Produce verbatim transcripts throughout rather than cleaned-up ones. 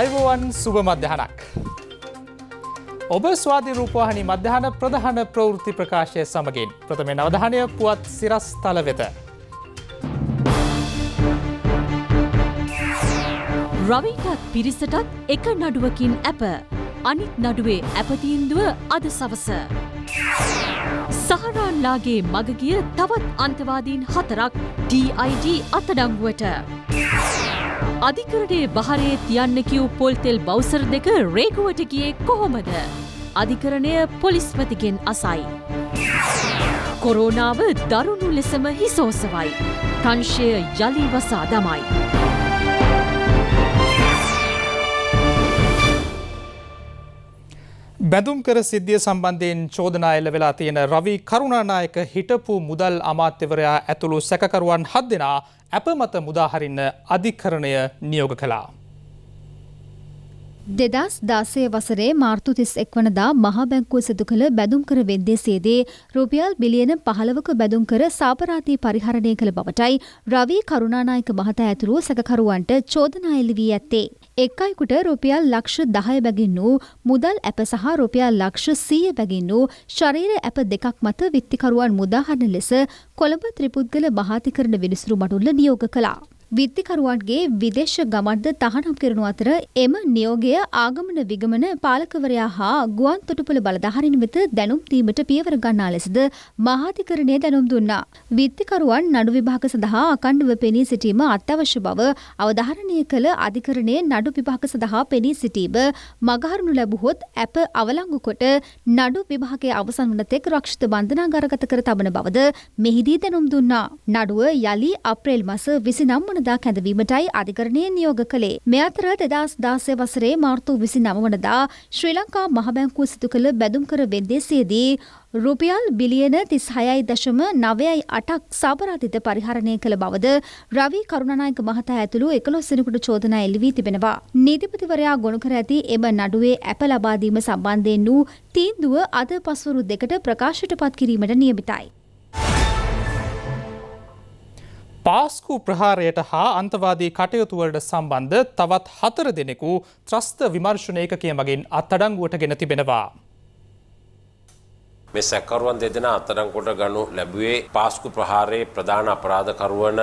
අයිබෝවන් සුබ මධ්‍යහනක් ඔබ ස්වාධි රූපවාහිනී මධ්‍යහන ප්‍රධාන ප්‍රවෘත්ති ප්‍රකාශය සමගින් ප්‍රථමයෙන් අවධානය පුවත් සිරස්තල වෙත. රවිටත් පිරිසටත් එක නඩුවකින් ඇප අනිත් නඩුවේ ඇප තීන්දුව අද සවස. සහරාන්ලාගේ මගගිය තවත් අන්තවාදීන් හතරක් ඩී අයි ජී අත්අඩංගුවට. අධිකරණයේ බහරේ තියන්න කියූ පොල්තෙල් බවුසර් දෙක රේගුවට ගියේ කොහොමද? අධිකරණය පොලිස්පතිගෙන් අසයි. කොරෝනාව දරුණු ලෙසම හිසෝසවයි. තංශය යලි වසා දමයි. බැඳුම්කර සිද්ධිය සම්බන්ධයෙන් චෝදනා එල්ල වෙලා තියෙන රවි කරුණානායක හිටපු මුදල් අමාත්‍යවරයා ඇතුළු සැකකරුවන් හත් දෙනා අපමත මුදාහරින්න අධිකරණය නියෝග කළා. දෙදස් දාසය වසරේ මාර්තු තිස් එක්වනදා මහා බැංකුව සිදු කළ බැඳුම්කර වෙද්දේසේදී රුපියල් බිලියන පහළවක බැඳුම්කර සාපරාධී පරිහරණය කළ බවටයි රවි කරුණානායක මහතා ඇතුළු සැකකරුවන්ට චෝදනා එල්ල වී ඇත්තේ. එක් අයෙකුට රුපියල් ලක්ෂ දහය බැගින් වූ මුදල් ඇප සහ රුපියල් ලක්ෂ සීය බැගින් වූ ශරීර ඇප දෙකක් මත විත්තිකරුවන් මුදාහරින ලෙස කොළඹ ත්‍රිපුද්ගල මහාධිකරණ විනිසුරු මඩුල්ල නියෝග කළා. විත්තිකරුවන්ගේ විදේශ ගමන්ද තහනම් කරනු අතර එම නියෝගය ආගමන විගමන පාලකවරයා හා ගුවන් තොටුපළ බලධාරීන් වෙත දැනුම් දීමට පියවර ගන්නා ලෙසද මහාධිකරණය දැනුම් දුන්නා. විත්තිකරුවන් නඩු විභාග සඳහා අඛණ්ඩව පෙනී සිටීම අත්‍යවශ්‍ය බව අවධාරණය කළ අධිකරණය නඩු විභාග සඳහා පෙනී සිටීම මගහරනු ලැබුවොත් ඇප අවලංගු කොට නඩු විභාගයේ අවසන් වන තෙක් රක්ෂිත බන්ධනාගාරගත කර තබන බවද මෙහිදී දැනුම් දුන්නා. නඩුව යලි අප්‍රේල් මාස විසිනම වනදා කැඳවීමටයි අධිකරණය නියෝග කළේ. මේ අතර දෙදස් දාසය වසරේ මාර්තු විසිනම වනදා ශ්‍රී ලංකා මහ බැංකුව සිදු කළ බැඳුම්කර වෙද්දේසියේදී රුපියල් බිලියන තිස් හයයි දශම නවයයි අටක් සාපරාධිත පරිහරණය කළ බවද රවි කරුණානායක මහතා ඇතුළු එකොළොස් දෙනෙකුට චෝදනා එල්ල වී තිබෙනවා. නීතිපතිවරයා ගොනු කර ඇති එම නඩුවේ ඇප ලබා දීම සම්බන්ධයෙන් වූ තීන්දුව අද පස්වරු දෙකට ප්‍රකාශයට පත් කිරීමට නියමිතයි. පාස්කු ප්‍රහාරයට හා අන්තවාදී කටයුතුවලට සම්බන්ධ තවත් හතර දෙනෙකු ත්‍රස්ත විමර්ශන ඒකකය මගින් අත්අඩංගුවට ගෙන තිබෙනවා. මේ සැකකරුවන් දෙදෙනා අත්අඩංගුවට ගනු ලැබුවේ පාස්කු ප්‍රහාරයේ ප්‍රධාන අපරාධකරුවන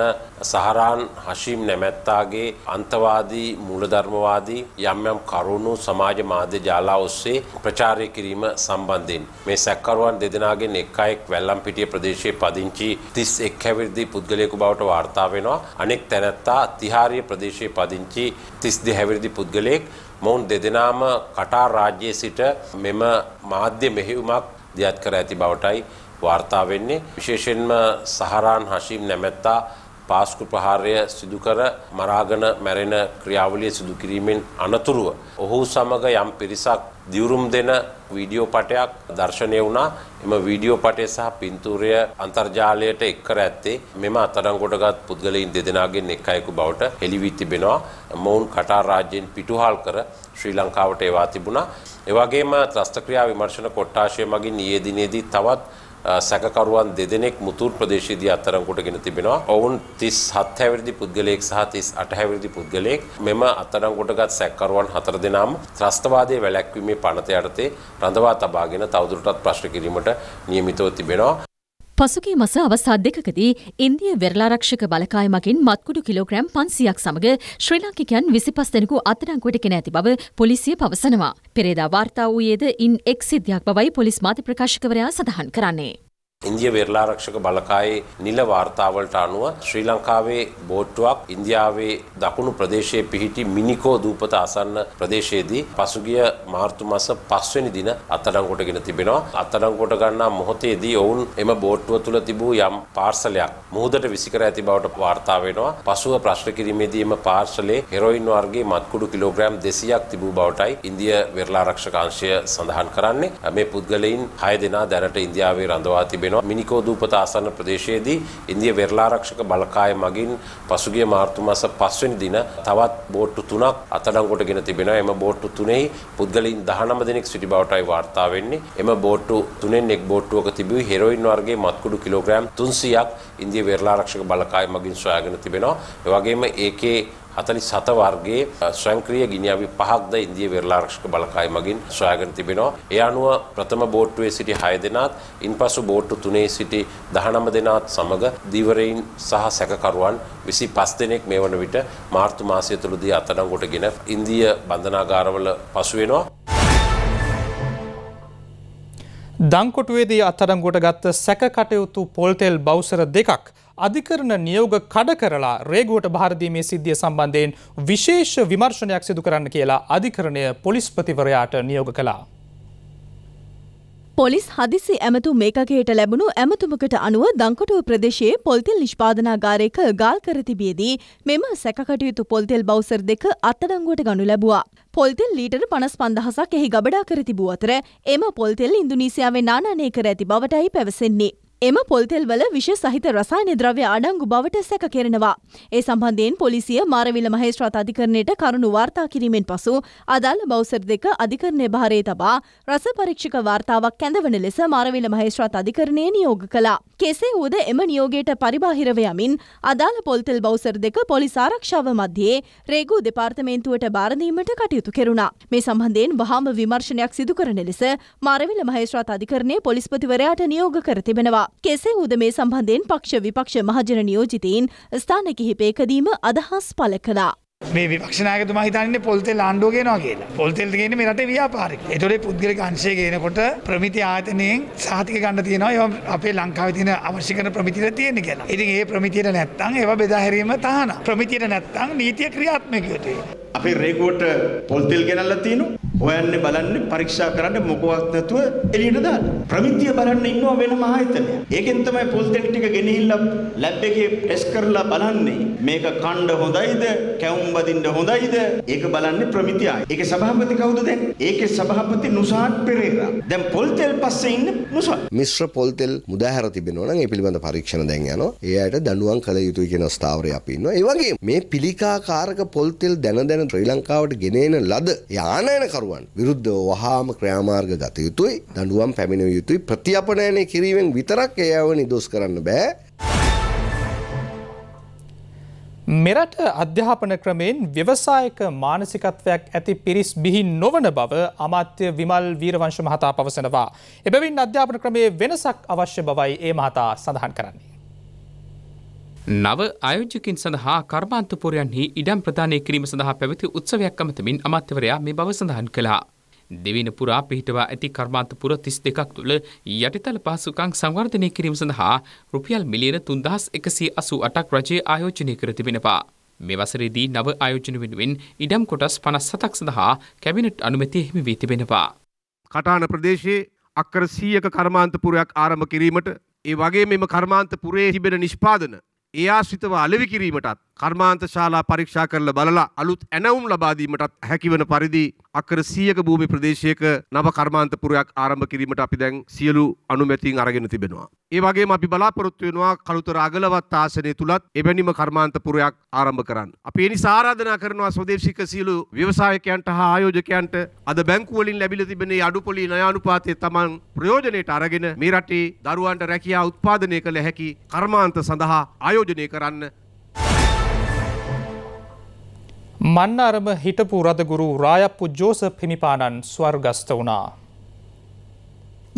සහරාන් හෂීම් නැමැත්තාගේ අන්තවාදී මූලධර්මවාදී යම් යම් කරුණු සමාජ මාධ්‍ය ජාලා ඔස්සේ ප්‍රචාරය කිරීම සම්බන්ධයෙන් මේ සැකකරුවන් දෙදෙනාගෙන් එක් අයෙක් වැල්ලම්පිටිය ප්‍රදේශයේ පදිංචි තිස් එක් හැවිරිදි පුද්ගලයෙකු බවට වාර්තා වෙනවා. අනෙක් තැනැත්තා තිහාරිය ප්‍රදේශයේ පදිංචි තිස් දෙක හැවිරිදි පුද්ගලයෙක්. මොවුන් දෙදෙනාම කටාර් රාජ්‍යයේ සිට මෙම මාධ්‍ය මෙහෙයුමක් දියත් කර ඇති බවටයි වාර්තා වෙන්නේ. විශේෂයෙන්ම සහරාන් හෂීම් නැමැත්තා පාස්කු ප්‍රහාරය සිදු කර මරාගෙන මැරෙන ක්‍රියාවලිය සිදු කිරීමෙන් අනතුරුව ඔහු සමග යම් පිරිසක් දිවුරුම් දෙන වීඩියෝ පටයක් දර්ශනය වුණා. එම වීඩියෝ පටය සහ පින්තූරය අන්තර්ජාලයට එක් කර ඇත්තේ මෙම අත්අඩංගුවටගත් පුද්ගලයින් දෙදෙනාගෙන් එක් අයෙකු බවට හෙළි වී තිබෙනවා. මොවුන් කටාර් රාජ්‍යයෙන් පිටුහල් කර ශ්‍රී ලංකාවට එවා තිබුණා. ඒ වගේම ත්‍රස්ත ක්‍රියා විමර්ශන කොට්ඨාශය මගින් ඊයේ දිනේදී තවත් සැකකරුවන් දෙදෙනෙක් මුතූර් ප්‍රදේශයේදී අත්අඩංගුවටගෙන තිබෙනවා. ඔවුන් තිස් හත් හැවිරිදි පුද්ගලයෙක් සහ තිස් අට හැවිරිදි පුද්ගලයෙක්. මෙම අත්අඩංගුවටගත් සැකකරුවන් හතර දෙනාම ත්‍රස්තවාදයේ වැළැක්වීමේ පනත යටතේ රඳවා තබාගෙන තවදුරටත් ප්‍රශ්න කිරීමට නියමිතව තිබෙනවා. පසුගිය මස අවස්ථා දෙකකදී ඉන්දිය වෙරළාරක්ෂක බලකායමකින් මත්කුඩු කිලෝග්‍රෑම් පන්සීයක් සමග ශ්‍රී ලාංකිකයන් විසිපස් දෙනෙකු අත්අඩංගුවට ගෙන ඇති බව පොලිසිය පවසනවා. පෙරේදා වාර්තා වූයේද ඉන් එක් සිද්ධියක් බවයි පොලිස් මාධ්‍ය ප්‍රකාශකවරයා සඳහන් කරන්නේ. ඉන්දිය වෙරළාරක්ෂක බලකායේ නිල වාර්තාවලට අනුව ශ්‍රී ලංකාවේ බෝට්ටුවක් ඉන්දියාවේ දකුණු ප්‍රදේශයේ පිහිටි මිනිකෝ දූපත ආසන්න ප්‍රදේශයේදී පසුගිය මාර්තු මාස පහ වෙනි දින අත්අඩංගුවටගෙන තිබෙනවා. අත්අඩංගුවට ගන්නා මොහොතේදී ඔවුන් එම බෝට්ටුව තුළ තිබූ යම් පාර්සලයක් මුහුදට විසිකර ඇති බවට වාර්තා වෙනවා. පසුව ප්‍රශ්න කිරීමේදී එම පාර්සලයේ හෙරොයින් වර්ගයේ මත්කුඩු කිලෝග්‍රෑම් දෙසීයක් තිබූ බවටයි ඉන්දිය වෙරළාරක්ෂක අංශය සඳහන් කරන්නේ. මේ පුද්ගලයින් හය දෙනා දැනට ඉන්දියාවේ රඳවා තිබෙනවා. මිනිකෝ දූපත ආසන්න ප්‍රදේශයේදී ඉන්දිය වෙරළාරක්ෂක බලකාය මගින් පසුගිය මාර්තු මාස පහ වෙනි දින තවත් බෝට්ටු තුනක් අත්අඩංගුවටගෙන තිබෙනවා. එම බෝට්ටු තුනෙහි පුද්ගලයින් දහනම දෙනෙක් සිටි බවටයි වාර්තා වෙන්නේ. එම බෝට්ටු තුනෙන් එක් බෝට්ටුවක තිබූ හෙරොයින් වර්ගයේ මත්කුඩු කිලෝග්‍රෑම් තුන්සීයක් ඉන්දිය වෙරළාරක්ෂක බලකාය මගින් සොයාගෙන තිබෙනවා. ඒ වගේම ඒකේ अतली सत वर्गे स्वयंक्रिय गिनियावी पहाक इंदिया विरलारक्षक बलकाय मगिन स्वागन तिबिनो ए अनुव प्रथम बोट्टुवे सिटी हय दिनात् इनपसु बोट्टु तुने सिटी दहनम दिनात् समग दीवरेन सह सैककरुवान् විසිපස් දිනක් මේ වන විට මාර්තු මාසය තුලදී අත්අඩංගුවටගෙන ඉන්දියා බන්ධනාගාරවල පසු වෙනවා. දංකොටුවේදී අත්අඩංගුවට ගත්ත සැකකටයුතු පොල්තෙල් බවුසර දෙකක් අධිකරණ නියෝග කඩ කරලා රේගුවට බාර දීමේ සිද්ධිය සම්බන්ධයෙන් විශේෂ විමර්ශනයක් සිදු කරන්න කියලා අධිකරණය පොලිස්පතිවරයාට නියෝග කළා. පොලිස් හදිසි ඇමතු මේකකයට ලැබුණු ඇමතුමකට අනුව දංකොටුව ප්‍රදේශයේ පොල්තෙල් නිෂ්පාදනාගාරයක ගාල් කර තිබියදී මෙම සැකකටයුතු පොල්තෙල් බවුසර් දෙක අත්අඩංගුවට ගනු ලැබුවා. පොල්තෙල් ලීටර පනස් පන්දහසක් එහි ගබඩා කර තිබූ අතර එම පොල්තෙල් ඉන්දුනීසියාවේ නානනය කර ඇති බවටයි පැවසෙන්නේ. එම පොල්තෙල් වල විෂ සහිත රසායන ද්‍රව්‍ය අඩංගු බවට සැක කෙරෙනවා. ඒ සම්බන්ධයෙන් පොලිසිය මාරවිල මහේස්ත්‍රාත් අධිකරණයට කරුණු වාර්තා කිරීමෙන් පසු අදාළ බවුසර් දෙක අධිකරණයේ භාරයේ තබා රස පරීක්ෂක වාර්තාවක් කැඳවන ලෙස මාරවිල මහේස්ත්‍රාත් අධිකරණයේ නියෝග කළා. කෙසේ වුවද එම නියෝගයට පරිබාහිරව යමින් අදාළ පොල්තෙල් බවුසර් දෙක පොලිස් ආරක්ෂාව මැදියේ රේගු දෙපාර්තමේන්තුවට බාර දීමට කටයුතු කෙරුණා. මේ සම්බන්ධයෙන් වහාම විමර්ශනයක් සිදු කරන ලෙස මාරවිල මහේස්ත්‍රාත් අධිකරණයේ පොලිස්පතිවරයාට නියෝග කර තිබෙනවා. කෙසේ වුවද මේ සම්බන්ධයෙන් පක්ෂ විපක්ෂ මහජන නියෝජිතයින් ස්ථාන කිහිපයකදීම අදහස් පළ කළා. මේ විපක්ෂ නායකතුමා හිතන්නේ පොල්තෙල් ආණ්ඩුව ගේනවා කියලා. පොල්තෙල් ගේන්නේ මේ රටේ ව්‍යාපාරික. ඒතකොට පුද්ගලික අංශය ගේනකොට ප්‍රමිති ආයතනයෙන් සහතික ගන්න තියෙනවා. ඒවා අපේ ලංකාවේ තියෙන අවශ්‍ය කරන ප්‍රමිතියට තියෙන කියලා. ඉතින් ඒ ප්‍රමිතියට නැත්තම් ඒවා බෙදා හැරීම තහනම්. ප්‍රමිතියට නැත්තම් නීතිය ක්‍රියාත්මක වෙන්නේ. අපේ රේගුවට පොල්තෙල් ගෙනල්ලා තිනවා. හොයන්නේ බලන්නේ පරීක්ෂා කරන්නේ මොකවත් නැතුව එළියට දාලා. ප්‍රමිතිය බලන්න ඉන්නවා වෙනම ආයතනයක්. ඒකෙන් තමයි පොල්තෙල් ටික ගෙනහිල්ලා ලැබ් එකේ ටෙස්ට් කරලා බලන්නේ මේක කණ්ඩ හොඳයිද කැවුම් බදින්න හොඳයිද ඒක බලන්නේ ප්‍රමිතිය ආයතනය. ඒකේ සභාපති කවුද දැන්? ඒකේ සභාපති නුසාඩ් පෙරේරා. දැන් පොල්තෙල් පස්සේ ඉන්න නුසාඩ්. මිශ්‍ර පොල්තෙල් මුදාහැර තිබෙනවා නම් ඒ පිළිබඳ පරීක්ෂණ දැන් යනවා. ඒ අයට දඬුවම් කළ යුතුයි කියන ස්ථාවරය අපි ඉන්නවා. ඒ වගේම මේ පිළිකාකාරක පොල්තෙල් දැන දැන ශ්‍රී ලංකාවට ගෙනෙන ලද යානයන කරු විරුද්ධ වහාම ක්‍රියාමාර්ග ගත යුතුයි. දඬුවම් පැමිණිය යුතුයි. ප්‍රතිඅපනයනය කිරීමෙන් විතරක් එයව නිදොස් කරන්න බෑ. මෙරට අධ්‍යාපන ක්‍රමයෙන් ව්‍යවසායක මානසිකත්වයක් ඇති පිරිස් බිහි නොවන බව අමාත්‍ය විමල් වීරවංශ මහතා පවසනවා. එබැවින් අධ්‍යාපන ක්‍රමයේ වෙනසක් අවශ්‍ය බවයි ඒ මහතා සඳහන් කරන්නේ. නව ආයෝජකින් සඳහා කර්මාන්තපුරයන්හි ඉඩම් ප්‍රදානය කිරීම සඳහා පැවති උත්සවයක් අමතමින් අමාත්‍යවරයා මේ බව සඳහන් කළා. දෙවින පුරා පිහිටවා ඇති කර්මාන්තපුර තිස් දෙකක් තුළ යටිතල පහසුකම් සංවර්ධනය කිරීම සඳහා රුපියල් මිලියන තුන් දහස් එකසිය අසූ අටක් රජය ආයෝජනය කර තිබෙනවා. මේ වසරේදී නව ආයෝජන වෙනුවෙන් ඉඩම් කොටස් පනස් හතක් සඳහා කැබිනට් අනුමැතිය හිමි වී තිබෙනවා. කටාන ප්‍රදේශයේ අක්කර සීයක කර්මාන්තපුරයක් ආරම්භ කිරීමට ඒ වගේ මෙම කර්මාන්තපුරයේ තිබෙන නිෂ්පාදන ඒ ආශ්‍රිතව අලෙවි කිරීමටත් කර්මාන්ත ශාලා පරීක්ෂා කරලා බලලා අලුත් ඇණවුම් ලබා දීමටත් හැකිවන පරිදි අක්කර සීයක භූමි ප්‍රදේශයක නව කර්මාන්තපුරයක් ආරම්භ කිරීමට අපි දැන් සියලු අනුමැතීන් අරගෙන තිබෙනවා. ඒ වගේම අපි බලාපොරොත්තු වෙනවා කලුතර අගලවත් ආසනය තුලත් එවැනිම කර්මාන්තපුරයක් ආරම්භ කරන්න. අපි ඒ නිසා ආරාධනා කරනවා ස්වදේශික සියලු ව්‍යවසායකයන්ට හා ආයෝජකයන්ට අද බැංකු වලින් ලැබිලා තිබෙන අඩුපොලි ණය අනුපාතය තමන් ප්‍රයෝජනයට අරගෙන මේ රටේ දරුවන්ට රැකියා උත්පාදනය කළ හැකි කර්මාන්ත සඳහා ආයෝජනය කරන්න. මන්නාරම හිටපු රදගුරු රායප්පු ජෝසප් හිමිපාණන් ස්වර්ගස්ත වුණා.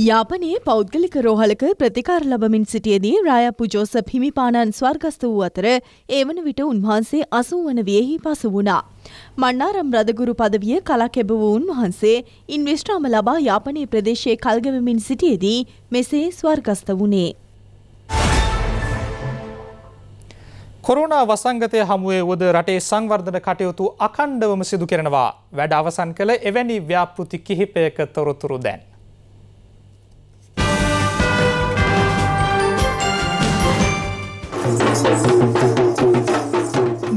යාපනයේ පෞද්ගලික රෝහලක ප්‍රතිකාර ලබමින් සිටියදී රායප්පු ජෝසප් හිමිපාණන් ස්වර්ගස්ත වූ අතර ඒ වන විට උන්වහන්සේ අසූවන වියෙහි පසු වුණා. මන්නාරම් රදගුරු පදවිය කලක් එබවූ උන්වහන්සේ ඉන් විශ්‍රාම ලබා යාපනයේ ප්‍රදේශයේ කල්ගෙවමින් සිටියදී මෙසේ ස්වර්ගස්ත වුණේ. කොරෝනා වසංගතය හමුවේ වුවද රටේ සංවර්ධන කටයුතු අඛණ්ඩවම සිදු කරනවා. වැඩ අවසන් කළ එවැනි ව්‍යාපෘති කිහිපයක තොරතුරු දැන්.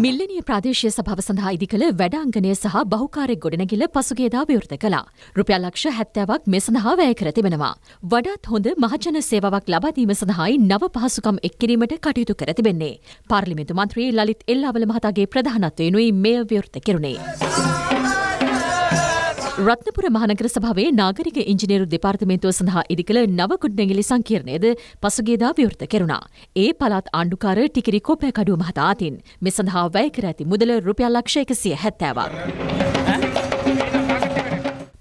මිල්ලනිය ප්‍රාදේශීය සභාව සඳහා ඉදි කළ වැඩාංගණය සහ බහුකාර්ය ගොඩනැගිල්ල පසුගියදා විවෘත කළා. රුපියල් ලක්ෂ හැත්තෑවක් මේ සඳහා වැය කර තිබෙනවා. වඩාත් හොඳ මහජන සේවාවක් ලබා දීම සඳහායි නව පහසුකම් එක් කිරීමට කටයුතු කර තිබෙන්නේ. පාර්ලිමේන්තු මන්ත්‍රී ලලිත් එල්ලාවල මහතාගේ ප්‍රධානත්වයෙනුයි මෙය විවෘත කෙරුණේ. ರತ್ನಪುರ ಮಹಾನಗರ ಸಭಾವೆ ನಾಗರಿಕ ಇಂಜಿನಿಯರು ಡಿಪಾರ್ಟ್ಮೆಂಟ್ ಸಹ ಇದಿಕಲ ನವಗುಡ್ನೆಂಗಿಲಿ ಸಂಕೀರ್ಣದ ಪಸುಗೇದಾ ವಿವೃತ ಕೆರುಣಾ ಎ ಪಲಾತ್ ಆಂಡುಕಾರ ಟಿಕಿರಿ ಕೋಪೆ ಕಡು ಮಹತಾತಿನ್ ಮಿಸಂಧಾ ವೈಕರಾತಿ ಮೊದಲ ರೂಪಾಯಿ ಲಕ್ಷ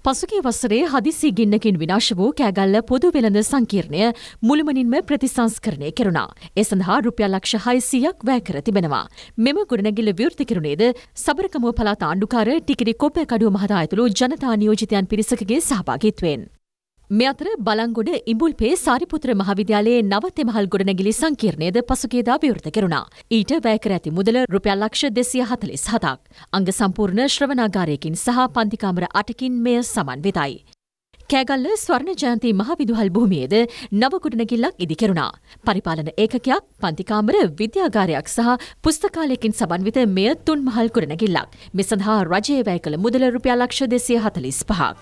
පසුගිය වසරේ හදිසි ගින්නකින් විනාශ වූ කෑගල්ල පොදු වෙළඳ සංකීර්ණය මුළුමනින්ම ප්‍රතිසංස්කරණය කෙරුණා. ඒ සඳහා රුපියල් ලක්ෂ හයසීයක් වැය කර තිබෙනවා. මෙම ගොඩනැගිල්ල විවෘත කෙරුණේද සබරකමුව පළාත ආණ්ඩුකාර ටිකිරි කොප්පකඩුව මහතා ඇතුළු ජනතා නියෝජිතයන් පිරිසකගේ සහභාගීත්වයෙන්. මේ අතර බලංගොඩ ඉඹුල්පේ සාරිපුත්‍ර මහාවිද්‍යාලයේ නවතෙමහල් ගොඩනැගිලි සංකීර්ණයද පසුගියදා විවෘත කෙරුණා. ඊට වැය කර ඇති මුදල රුපියල් ලක්ෂ දෙසිය හතළිස් හතක්. අංග සම්පූර්ණ ශ්‍රවණාගාරයකින් සහ පන්ති කාමර අටකින් මෙය සමන්විතයි. කෑගල්ල ස්වර්ණ ජයන්ති මහවිදුහල් භූමියේද නව ගොඩනැගිල්ලක් ඉදි කෙරුණා. පරිපාලන ඒකකයක්, පන්ති කාමර, විද්‍යාගාරයක් සහ පුස්තකාලයකින් සමන්විත මෙය තුන් මහල් ගොඩනැගිල්ලක්. මේ සඳහා රජය වැය කළ මුදල රුපියල් ලක්ෂ දෙසිය හතළිස් පහක්.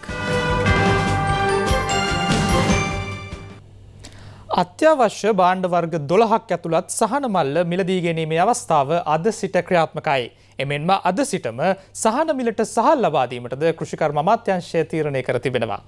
අත්‍යවශ්‍ය භාණ්ඩ වර්ග දොළහක් ඇතුළත් සහන මල්ල මිලදී ගැනීමේ අවස්ථාව අද සිට ක්‍රියාත්මකයි. එමෙන්ම අද සිටම සහන මිලට සහල් ලබා දීමටද කෘෂිකර්ම අමාත්‍යාංශය තීරණය කර තිබෙනවා.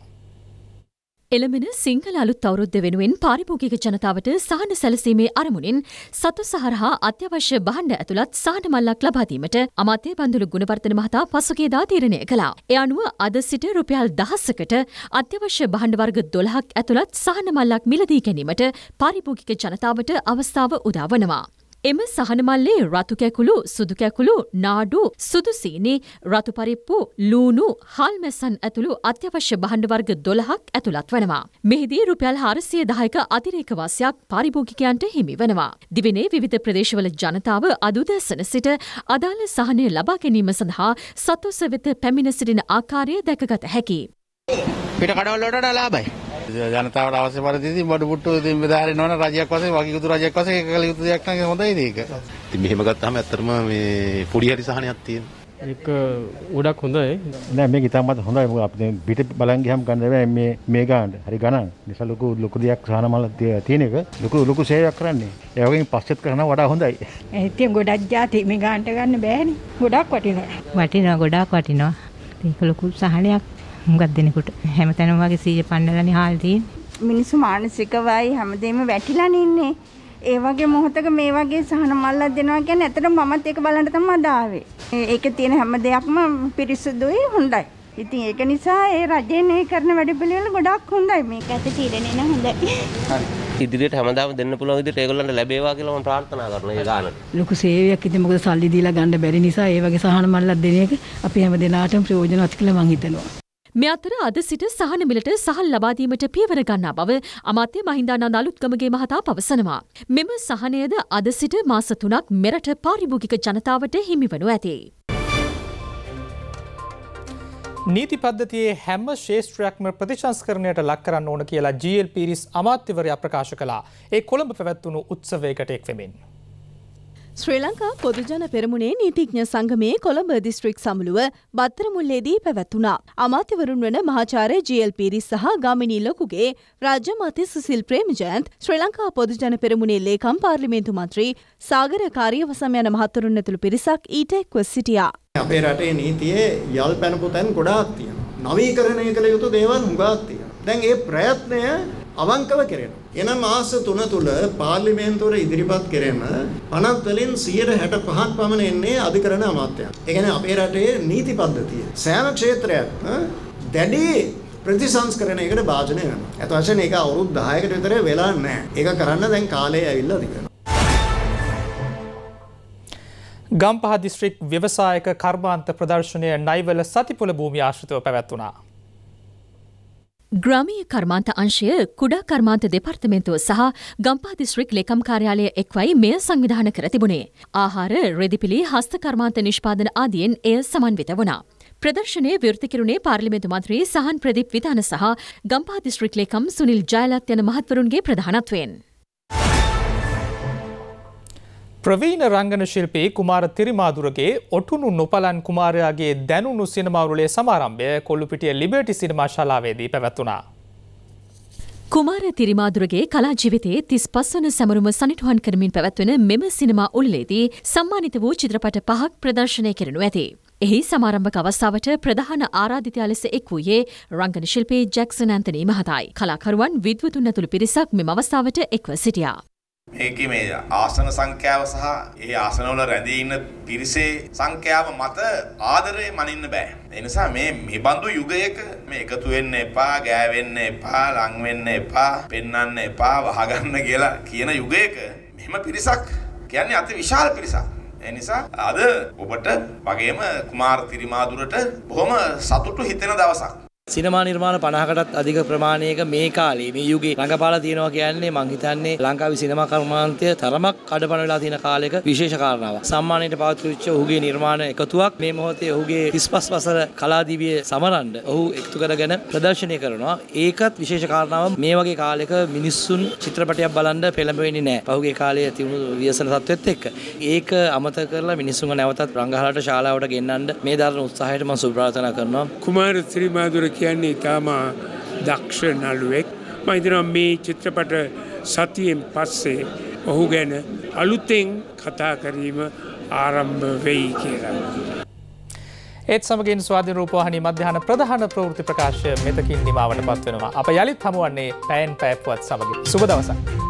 එළමෙන සිංහල අලුත් අවුරුද්ද වෙනුවෙන් පාරිභෝගික ජනතාවට සහන සැලසීමේ අරමුණින් සතු සහරහා අත්‍යවශ්‍ය භාණ්ඩ ඇතුළත් සහන මල්ලක් ලබා දීමට අමාත්‍ය බන්දුල ගුණවර්ධන මහතා පසුගියදා තීරණය කළා. ඒ අනුව අද සිට රුපියල් දහසකට අත්‍යවශ්‍ය භාණ්ඩ වර්ග දොළහක් ඇතුළත් සහන මල්ලක් මිලදී ගැනීමට පාරිභෝගික ජනතාවට අවස්ථාව උදා වනවා. එම සහන මල්ලේ රතු කැකුළු, සුදු කැකුළු, නාඩු, සුදු සීනි, රතු පරිප්පු, ලූණු, හාල් මැස්සන් ඇතුළු අත්‍යවශ්‍ය භාණ්ඩ වර්ග දොළහක් ඇතුළත් වෙනවා. මෙහිදී රුපියල් හාරසිය දහයක අතිරේක වාසියක් පාරිභෝගිකයන්ට හිමි වෙනවා. දිවයිනේ විවිධ ප්‍රදේශවල ජනතාව අද උදෑසන සිට අදාළ සහනය ලබා ගැනීම සඳහා සතුස වෙත පැමිණ සිටින ආකාරය දැකගත හැකියි. පිට කඩවල වලට ලාභයි. ජනතාවට අවශ්‍ය පරිදි ඉතින් බඩු පුට්ටු ඉතින් බෙදාගෙන යනවා නම් රජයක් වශයෙන් වගේ යුතු රජයක් වශයෙන් එක කළ යුතු දෙයක් නම් හොඳයි මේක. ඉතින් මෙහෙම ගත්තාම ඇත්තටම මේ පොඩි හරි සහනයක් තියෙනවා. ඒක ගොඩක් හොඳයි. නෑ මේක ඉතාමත් හොඳයි. මොකද අපි දැන් පිට බලන් ගියම් ගන්න බෑ මේ මේ ගානට. හරි ගණන්. නිසා ලොකු ලොකු දෙයක් සහන මල තියෙන එක ලොකු ලොකු සේවයක් කරන්නේ. ඒ වගේම පස්සෙත් කරනවා වඩා හොඳයි. ඒ හිටියන් ගොඩක් જાති මේ ගානට ගන්න බෑනේ. ගොඩක් වටිනවා. වටිනවා ගොඩක් වටිනවා. ඒක ලොකු සහනයක්. මුගක් දෙනකොට හැමතැනම වගේ සීය පන්නලානේ හාල් තියෙන්නේ. මිනිස්සු මානසිකවයි හැමදේම වැටිලානේ ඉන්නේ. ඒ වගේ මොහොතක මේ වගේ සහන මල්ලක් දෙනවා කියන්නේ ඇත්තටම මමත් ඒක බලන්න තමයි ආවේ. ඒක තියෙන හැම දෙයක්ම පිරිසුදුයි හොඳයි. ඉතින් ඒක නිසා ඒ රජේ මේ කරන වැඩ පිළිවෙල ගොඩක් හොඳයි. මේක ඇත්ත තීරණේ න හොඳයි. හරි. ඉදිරියට හැමදාම දෙන්න පුළුවන් විදිහට ඒගොල්ලන්ට ලැබේවා කියලා මම ප්‍රාර්ථනා කරනවා. ඒ ගානට ලොකු සේවයක් ඉතින් මොකද සල්ලි දීලා ගන්න බැරි නිසා ඒ වගේ සහන මල්ලක් දෙන එක අපි හැම දිනාටම ප්‍රයෝජනවත් කියලා මම හිතනවා. මේ අතර අද සිට සහන මිලට සහල් ලබා දීමට පියවර ගන්නා බව අමාත්‍ය මහින්දානන්ද අලුත්ගමගේ මහතා පවසනවා. මෙම සහනයද අද සිට මාස තුනක් මෙරට පාරිභෝගික ජනතාවට හිමිවනු ඇතේ. නීති පද්ධතියේ හැම ශේෂ්ත්‍රයක්ම ප්‍රතිසංස්කරණයට ලක් කරන්න ඕන කියලා ජී එල් පීරිස් අමාත්‍යවරයා ප්‍රකාශ කළා. ඒ කොළඹ පැවැත්වුණු උත්සවයකට එක් වෙමින්. ශ්‍රී ලංකා පොදුජන පෙරමුණේ නීතිඥ සංගමයේ කොළඹ දිස්ත්‍රික් සමුළුව බත්තරමුල්ලේදී පැවැත්වුණා. අමාත්‍යවරුන් වන මහාචාර්ය ජී එල් පීරිස් සහ ගාමිණී ලොකුගේ රාජ්‍ය මන්ත්‍රී සුසිල් ප්‍රේමජයන්ත් ශ්‍රී ලංකා පොදුජන පෙරමුණේ ලේකම් පාර්ලිමේන්තු මන්ත්‍රී සාගර කාරියවසම් යන මහතුරුන් ඇතුළු පිරිසක් ඊට එක්ව සිටියා. අපේ රටේ නීතියේ යල් පැනපු තැන් ගොඩාක් තියෙනවා. නවීකරණය කළ යුතු දේවල් හුඟක් තියෙනවා. දැන් ඒ ප්‍රයත්නය අවංකව කෙරෙනවා. එනම් මාස තුන තුළ පාර්ලිමේන්තුවට ඉදිරිපත් කෙරෙම පනත් වලින් සියයට හැටපහක් පමණ එන්නේ අධිකරණ අමාත්‍යංශ. ඒ කියන්නේ අපේ රටේ නීති පද්ධතිය සෑම ක්ෂේත්‍රයක්ම දැඩි ප්‍රතිසංස්කරණයකට භාජනය වෙනවා. ඒත් වශයෙන් ඒක අවුරුදු දහයකට විතර වෙලා නැහැ. ඒක කරන්න දැන් කාලය ඇවිල්ලා තියෙනවා. ගම්පහ දිස්ත්‍රික් ව්‍යවසායක කර්මාන්ත ප්‍රදර්ශනය නයිවල සතිපොළ භූමිය ආශ්‍රිතව පැවැත්වුණා. ග්‍රාමීය කර්මාන්ත අංශය කුඩා කර්මාන්ත දෙපාර්තමේන්තුව සහ ගම්පහ දිස්ත්‍රික් ලේකම් කාර්යාලය එක්වයි මෙය සංවිධාන කර තිබුණේ. ආහාර, රෙදිපිලි, හස්ත කර්මාන්ත නිෂ්පාදන ආදියෙන් එය සමන්විත වුණා. ප්‍රදර්ශනයේ විවෘත කෙරුණේ පාර්ලිමේන්තු මන්ත්‍රී සහන් ප්‍රදීප් විතාන සහ ගම්පහ දිස්ත්‍රික් ලේකම් සුනිල් ජයලත් යන මහත්වරුන්ගේ ප්‍රධානත්වයෙන්. ප්‍රවීණ රංගන ශිල්පී කුමාර තිරිමාදුරගේ ඔටුනු නොපලන් කුමාරයාගේ දැනුණු සිනමාවරුලේ සමාරම්භය කොල්ලුපිටිය ලිබර්ටි සිනමා ශාලාවේදී පැවැත්වුණා. කුමාර තිරිමාදුරගේ කලා ජීවිතයේ තිස්පස් වන සැමරුම සනිටුහන් කරමින් පැවැත්වෙන මෙම සිනමා උළෙලේදී සම්මානිත වූ චිත්‍රපට පහක් ප්‍රදර්ශනය කරනු ඇති. එහි සමාරම්භක අවස්ථාවට ප්‍රධාන ආරාධිතයා ලෙස එක් වූයේ රංගන ශිල්පී ජැක්සන් ඇන්තනී මහතායි. කලාකරුවන් විද්වතුන් ඇතුළු පිරිසක් මෙම අවස්ථාවට එක්ව සිටියා. මේකේ මේ ආසන සංඛ්‍යාව සහ ඒ ආසනවල රැඳී ඉන්න පිරිසේ සංඛ්‍යාව මත ආදරේ මනින්න බෑ. ඒ නිසා මේ මේ බඳු යුගයක මේ එකතු වෙන්න එපා, ගෑවෙන්න එපා, ලං වෙන්න එපා, පෙන්නන්න එපා, වහගන්න කියලා කියන යුගයක මෙහෙම පිරිසක් කියන්නේ අති විශාල පිරිසක්. ඒ නිසා අද ඔබට වගේම කුමාර තිරිමාදුරට බොහොම සතුටු හිතෙන දවසක්. सिनेमा निर्माण पनाहकटත් अधिक ප්‍රමාණයක මේ කාලේ මේ යුගයේ රංගපාලා තියෙනවා කියන්නේ මං හිතන්නේ ලංකාවේ සිනමා කර්මාන්තය තරමක් කඩපණ වෙලා තියෙන කාලයක විශේෂ කාරණාවක්. සම්මානයට පාත්‍ර වෙච්ච ඔහුගේ නිර්මාණ එකතුවක් මේ මොහොතේ ඔහුගේ තිස් පහ වසර කලාදිවිය සමරන්න ඔහු එකතු කරගෙන ප්‍රදර්ශනය කරනවා. ඒකත් විශේෂ කාරණාවක්. මේ වගේ කාලයක මිනිස්සුන් චිත්‍රපටයක් බලන්න පෙළඹෙන්නේ නැහැ. පහුගිය කාලයේ තිබුණු ව්‍යසන තත්ත්වෙත් එක්ක. ඒක අමතක කරලා මිනිස්සුන්ව නැවතත් රංගහලට ශාලාවට ගෙන්නන්න මේ දරන උත්සාහයට මම සුබ ප්‍රාර්ථනා කරනවා. කුමාර ත්‍රිමාදුර කියන්නේ ඊටම දක්ෂ නළුවෙක්. මම හිතනවා මේ චිත්‍රපට සතියෙන් පස්සේ ඔහු ගැන අලුතෙන් කතා කිරීම ආරම්භ වෙයි කියලා. ඒත් සමගින් ස්වාධීන රූපවාහිනී මධ්‍යහන ප්‍රධාන ප්‍රවෘත්ති ප්‍රකාශය මෙතකින් නිමවටපත් වෙනවා. අප යලිත් හමුවන්නේ පැයෙන් පැයපත් සමගින්. සුබ දවසක්.